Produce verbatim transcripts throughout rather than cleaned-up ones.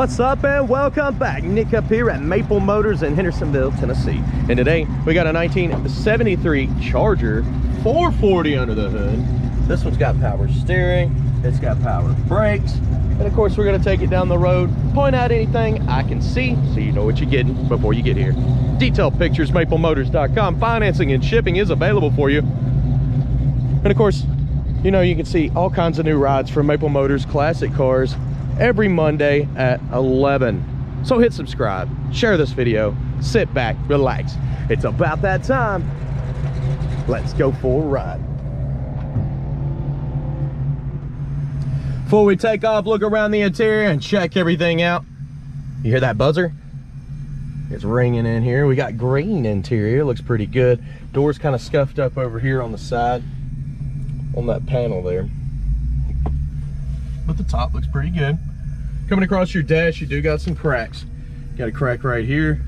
What's up and welcome back. Nick up here at Maple Motors in Hendersonville, Tennessee. And today we got a nineteen seventy-three Charger four forty under the hood. This one's got power steering, it's got power brakes, and of course we're gonna take it down the road, point out anything I can see so you know what you're getting before you get here. Detailed pictures, maple motors dot com. Financing and shipping is available for you. And of course, you know, you can see all kinds of new rides from Maple Motors classic cars every Monday at eleven. So hit subscribe, share this video, sit back, relax. It's about that time. Let's go for a ride. Before we take off, look around the interior and check everything out. You hear that buzzer? It's ringing in here. We got green interior, looks pretty good. Door's kind of scuffed up over here on the side, on that panel there. But the top looks pretty good. Coming across your dash, you do got some cracks. Got a crack right here.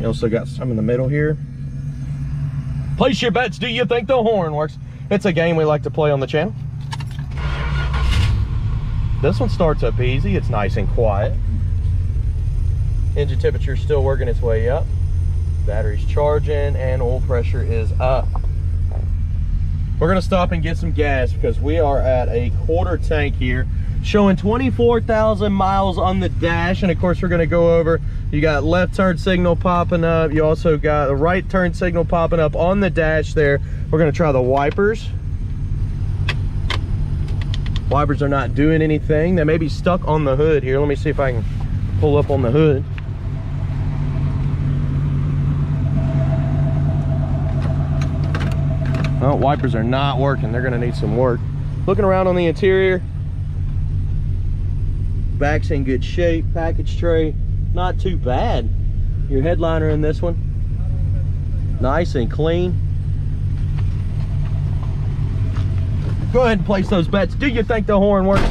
You also got some in the middle here. Place your bets. Do you think the horn works? It's a game we like to play on the channel. This one starts up easy. It's nice and quiet. Engine temperature still working its way up. Battery's charging and oil pressure is up. We're gonna stop and get some gas because we are at a quarter tank here, showing twenty-four thousand miles on the dash. And of course we're gonna go over, you got left turn signal popping up. You also got a right turn signal popping up on the dash there. We're gonna try the wipers. Wipers are not doing anything. They may be stuck on the hood here. Let me see if I can pull up on the hood. Oh, wipers are not working. They're gonna need some work. Looking around on the interior, back's in good shape. Package tray, not too bad. Your headliner in this one, nice and clean. Go ahead and place those bets. Do you think the horn works?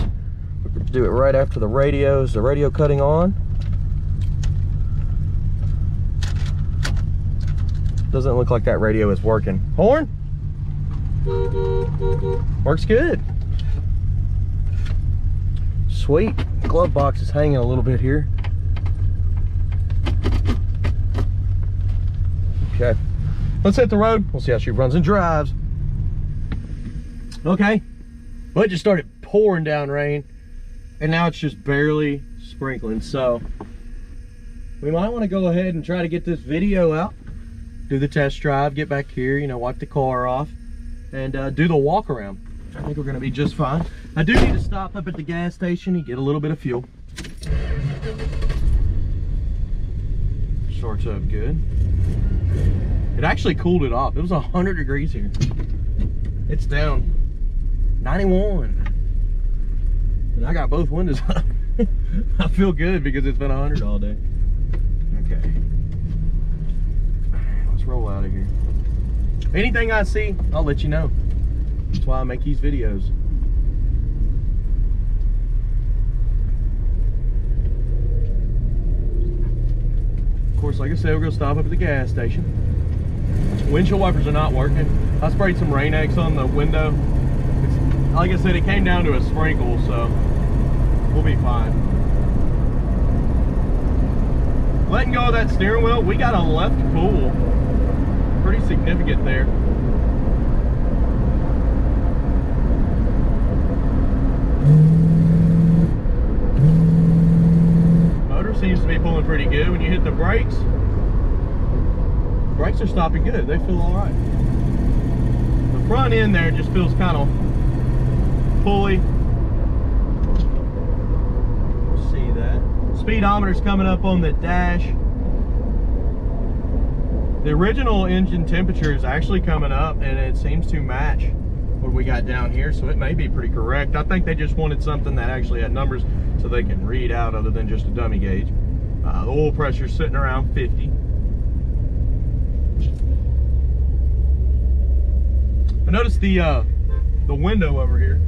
We're gonna do it right after the radio. Is the radio cutting on? Doesn't look like that radio is working. Horn? Works good. Sweet. Glove box is hanging a little bit here. Okay, let's hit the road. We'll see how she runs and drives. Okay, well, it just started pouring down rain and now it's just barely sprinkling, so we might want to go ahead and try to get this video out, do the test drive, get back here, you know, wipe the car off and uh, do the walk around. I think we're gonna be just fine. I do need to stop up at the gas station and get a little bit of fuel. Starts up good. It actually cooled it off. It was one hundred degrees here. It's down ninety-one. And I got both windows up. I feel good because it's been one hundred all day. Okay. All right, let's roll out of here. Anything I see, I'll let you know. That's why I make these videos. Of course, like I said, we're gonna stop up at the gas station. Windshield wipers are not working. I sprayed some Rain-X on the window. It's, like I said, it came down to a sprinkle, so we'll be fine. Letting go of that steering wheel, we got a left pull. Pretty significant there. Motor seems to be pulling pretty good. When you hit the brakes, brakes are stopping good. They feel all right. The front end there just feels kind of pulley. See that? Speedometer's coming up on the dash. The original engine temperature is actually coming up and it seems to match what we got down here, so it may be pretty correct. I think they just wanted something that actually had numbers so they can read out other than just a dummy gauge. Uh, the oil pressure's sitting around fifty. I noticed the, uh, the window over here.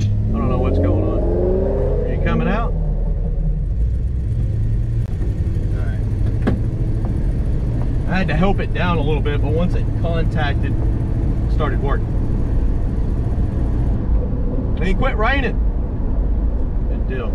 I don't know what's going on. Are you coming out? I had to help it down a little bit, but once it contacted, it started working. And it quit raining. Good deal.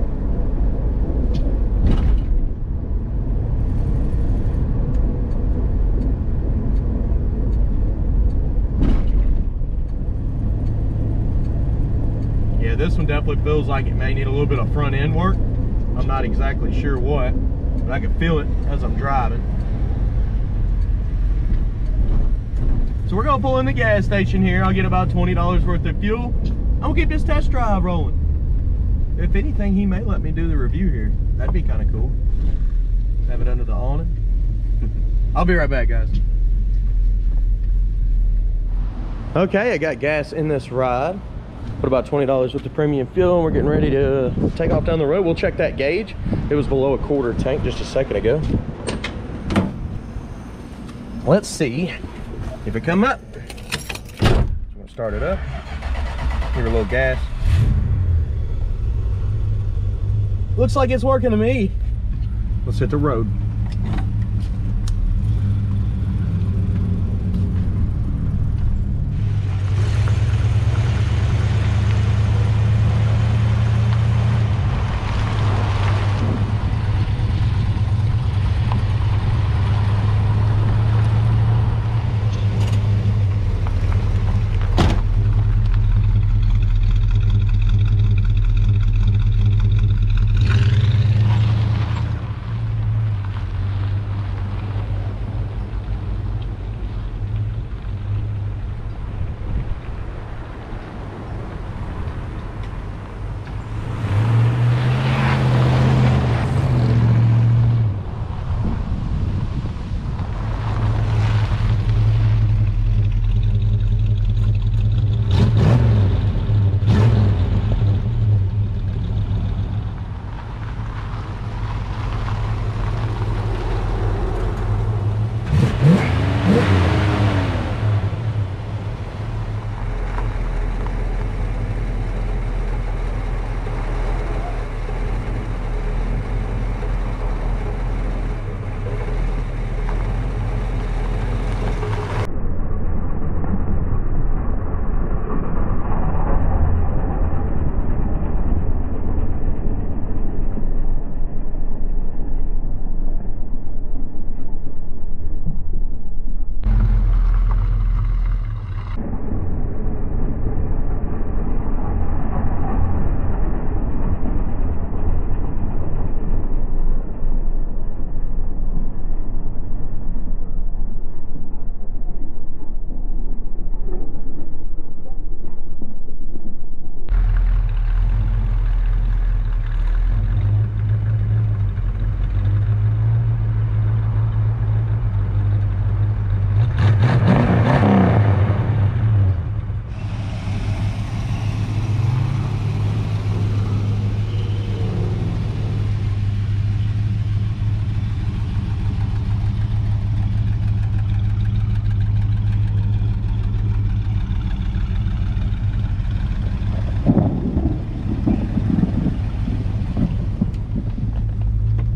this one definitely feels like it may need a little bit of front end work. I'm not exactly sure what, but I can feel it as I'm driving. So we're gonna pull in the gas station here. I'll get about twenty dollars worth of fuel. I'm gonna get this test drive rolling. If anything, he may let me do the review here. That'd be kind of cool. Have it under the awning. I'll be right back, guys. Okay, I got gas in this ride. Put about twenty dollars with the premium fuel, and we're getting ready to take off down the road. We'll check that gauge. It was below a quarter tank just a second ago. Let's see if it come up. So I'm gonna start it up. Give it a little gas. Looks like it's working to me. Let's hit the road.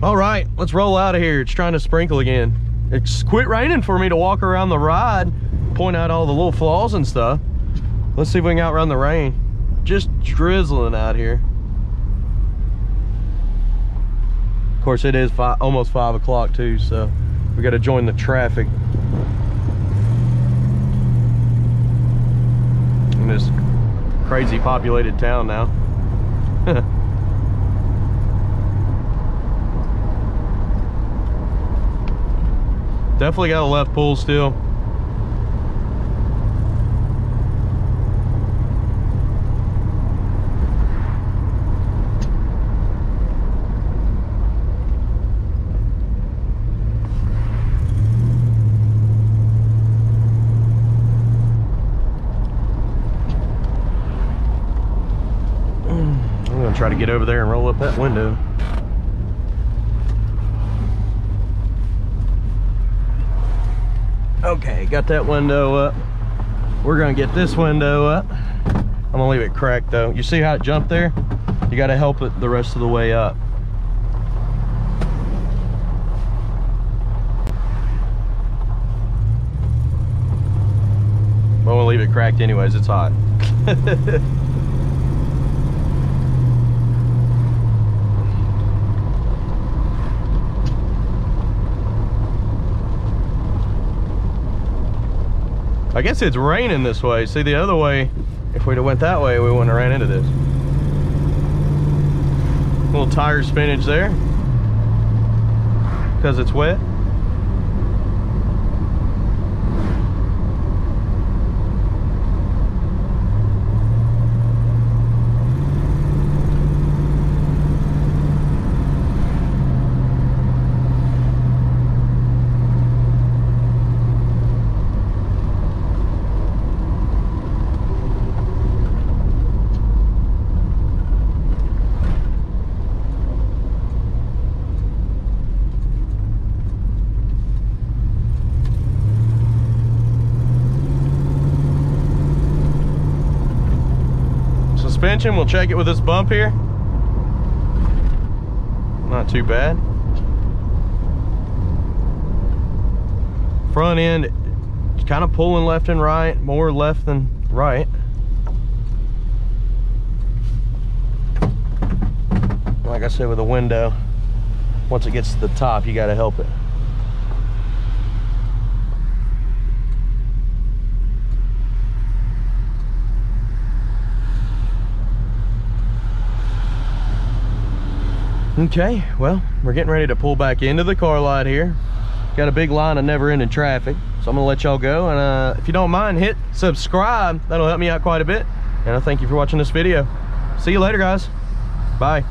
All right, let's roll out of here. It's trying to sprinkle again. It's quit raining for me to walk around the ride, point out all the little flaws and stuff. Let's see if we can outrun the rain. Just drizzling out here. Of course, it is five, almost five o'clock too, so we gotta join the traffic. In this crazy populated town now. Definitely got a left pull still. I'm gonna try to get over there and roll up that window. Okay, got that window up. We're gonna get this window up. I'm gonna leave it cracked though. You see how it jumped there? You gotta help it the rest of the way up. I'm gonna leave it cracked anyways, it's hot. I guess it's raining this way. See, the other way, if we'd have went that way, we wouldn't have ran into this. Little tire spinach there because it's wet. Suspension, we'll check it with this bump here. Not too bad. Front end, it's kind of pulling left and right, more left than right. Like I said, with the window, once it gets to the top, you got to help it. Okay, well, we're getting ready to pull back into the car lot here. Got a big line of never-ending traffic, so I'm gonna let y'all go, and uh, if you don't mind, hit subscribe. That'll help me out quite a bit, and I thank you for watching this video. See you later, guys. Bye.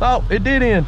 Oh, it did end.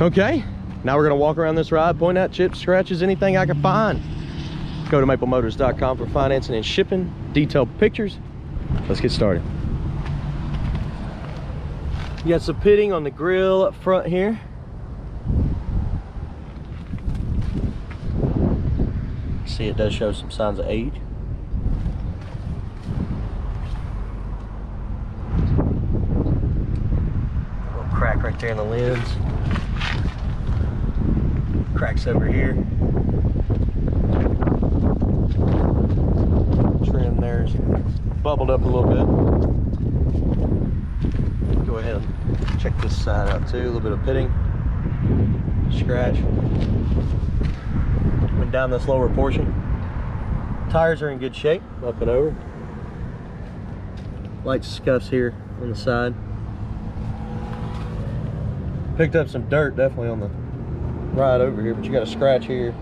Okay, now we're gonna walk around this ride, point out chips, scratches, anything I can find. Go to maple motors dot com for financing and shipping, detailed pictures. Let's get started. You got some pitting on the grill up front here. See, it does show some signs of age. Little crack right there in the lids. Cracks over here. Trim there's bubbled up a little bit. Go ahead and check this side out too. A little bit of pitting, scratch. Went down this lower portion. Tires are in good shape, up and over. Light scuffs here on the side. Picked up some dirt definitely on the right over here, but you got a scratch here.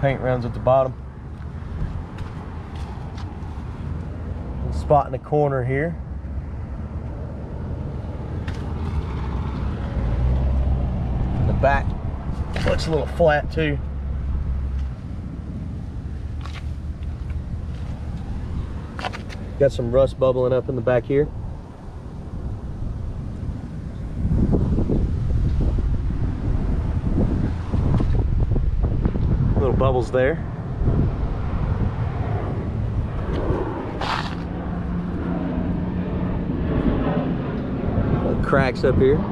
Paint rounds at the bottom. Little spot in the corner here. In the back looks a little flat too. Got some rust bubbling up in the back here. Bubbles there. Little cracks up here.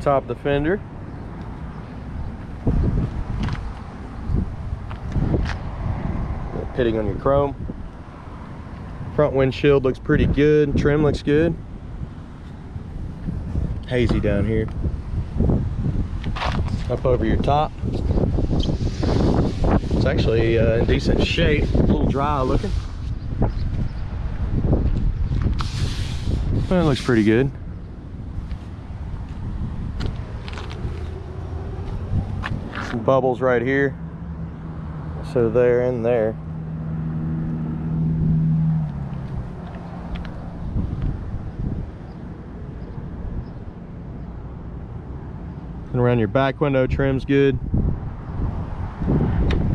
Top of the fender. Pitting on your chrome. Front windshield looks pretty good. Trim looks good. Hazy down here. Up over your top. It's actually uh, in decent shape. A little dry looking. Well, it looks pretty good. bubbles right here, so they're in there. And around your back window trim's good.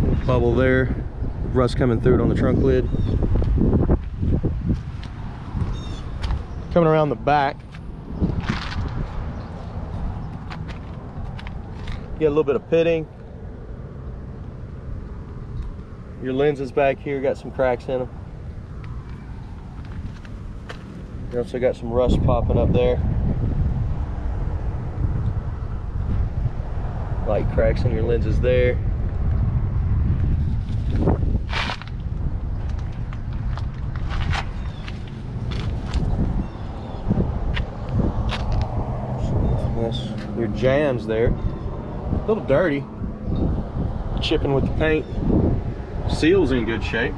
Little bubble there, rust coming through it on the trunk lid. Coming around the back, get a little bit of pitting. Your lenses back here got some cracks in them. You also got some rust popping up there, light cracks in your lenses there. Your jams there, a little dirty, chipping with the paint. Seal's in good shape.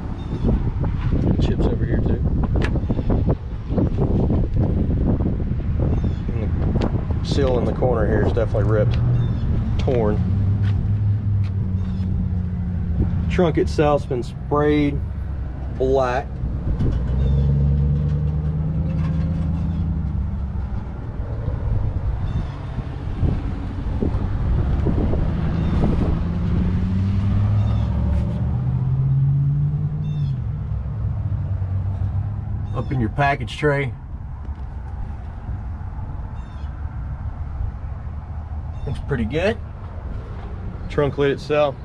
Chips over here too. And the seal in the corner here is definitely ripped, torn. Trunk itself's been sprayed black. Up in your package tray, looks pretty good. Trunk lid itself,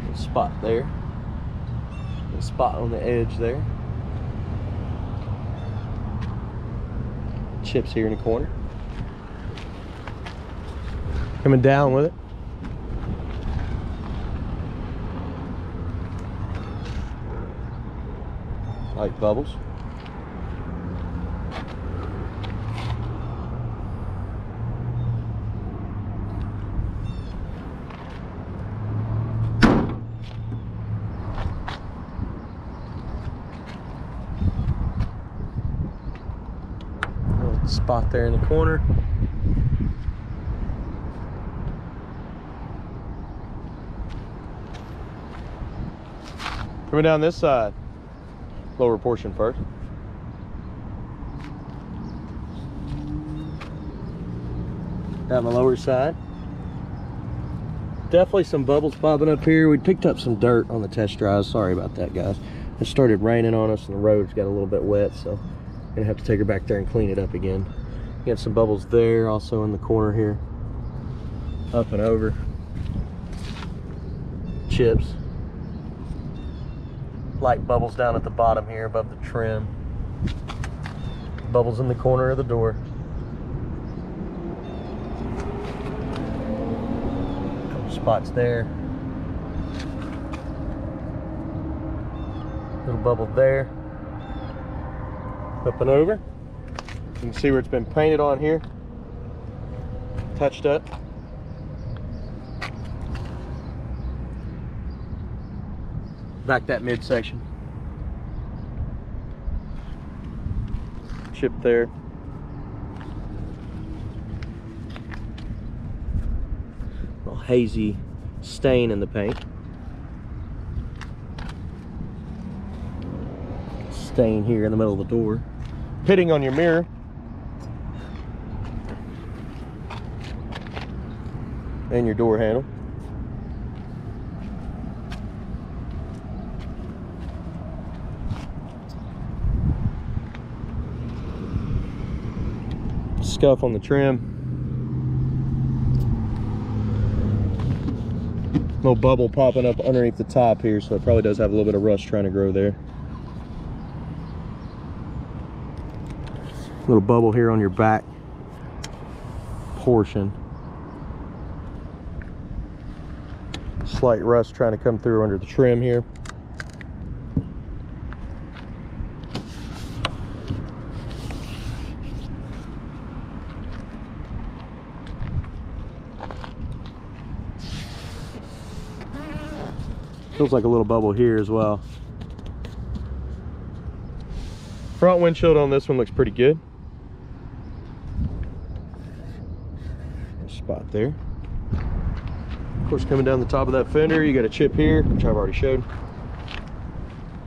little spot there, little spot on the edge there, chips here in the corner. Coming down with it, light bubbles. Little spot there in the corner. Coming down this side, lower portion first. Down the lower side. Definitely some bubbles popping up here. We picked up some dirt on the test drive. Sorry about that, guys. It started raining on us and the roads got a little bit wet, so I'm gonna have to take her back there and clean it up again. Got some bubbles there, also in the corner here. Up and over. Chips. Light bubbles down at the bottom here above the trim. Bubbles in the corner of the door. Couple spots there. Little bubble there. Up and over. You can see where it's been painted on here. Touched up. Back that midsection. Chip there. Little hazy stain in the paint. Stain here in the middle of the door. Pitting on your mirror. And your door handle. Scuff on the trim. Little bubble popping up underneath the top here, so it probably does have a little bit of rust trying to grow there. Little bubble here on your back portion. Slight rust trying to come through under the trim here. Feels like a little bubble here as well. Front windshield on this one looks pretty good. Good spot there. Of course, coming down the top of that fender, you got a chip here, which I've already showed.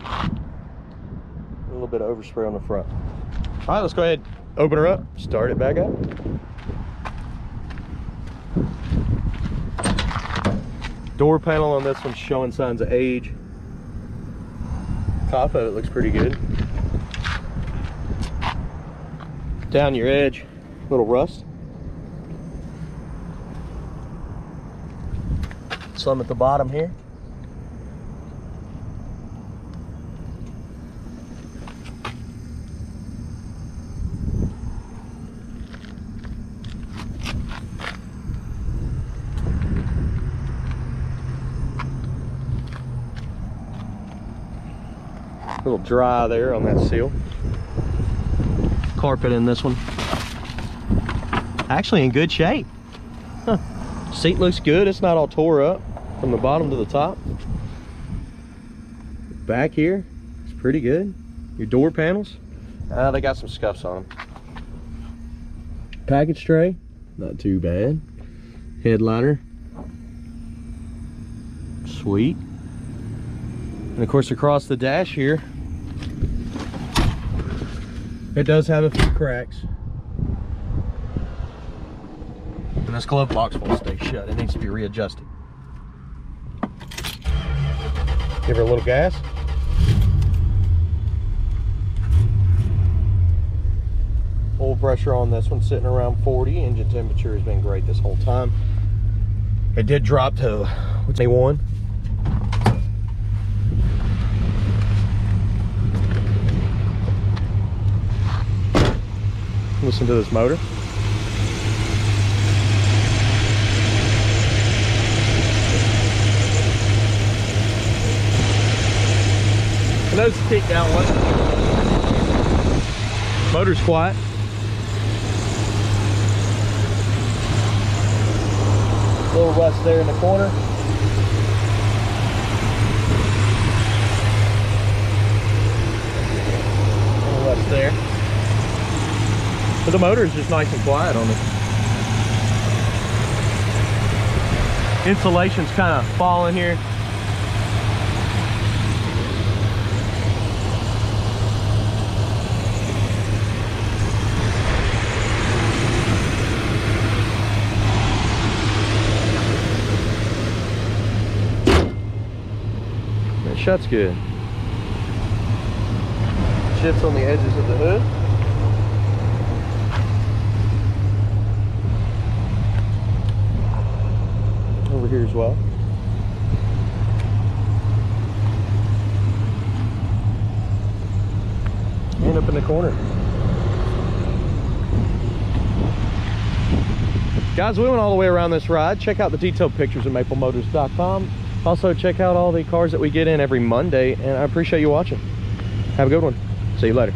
A little bit of overspray on the front. All right, let's go ahead, open her up, start it back up. Door panel on this one's showing signs of age. Top of it looks pretty good. Down your edge, little rust. Some at the bottom here. A little dry there on that seal. Carpet in this one. Actually in good shape. Huh. Seat looks good. It's not all tore up from the bottom to the top. Back here, it's pretty good. Your door panels, uh, they got some scuffs on them. Package tray, not too bad. Headliner, sweet. And of course across the dash here, it does have a few cracks. And this glove box won't stay shut. It needs to be readjusted. Give her a little gas. Oil pressure on this one sitting around forty. Engine temperature has been great this whole time. It did drop to twenty-one. Listen to this motor. And those kick down one. Motor's quiet. Little rust there in the corner. Little rust there. But the motor is just nice and quiet on it. Insulation's kind of falling here. It shuts good. Chips on the edges of the hood. Here as well. And up in the corner. Guys, we went all the way around this ride. Check out the detailed pictures at maple motors dot com. Also, check out all the cars that we get in every Monday, and I appreciate you watching. Have a good one. See you later.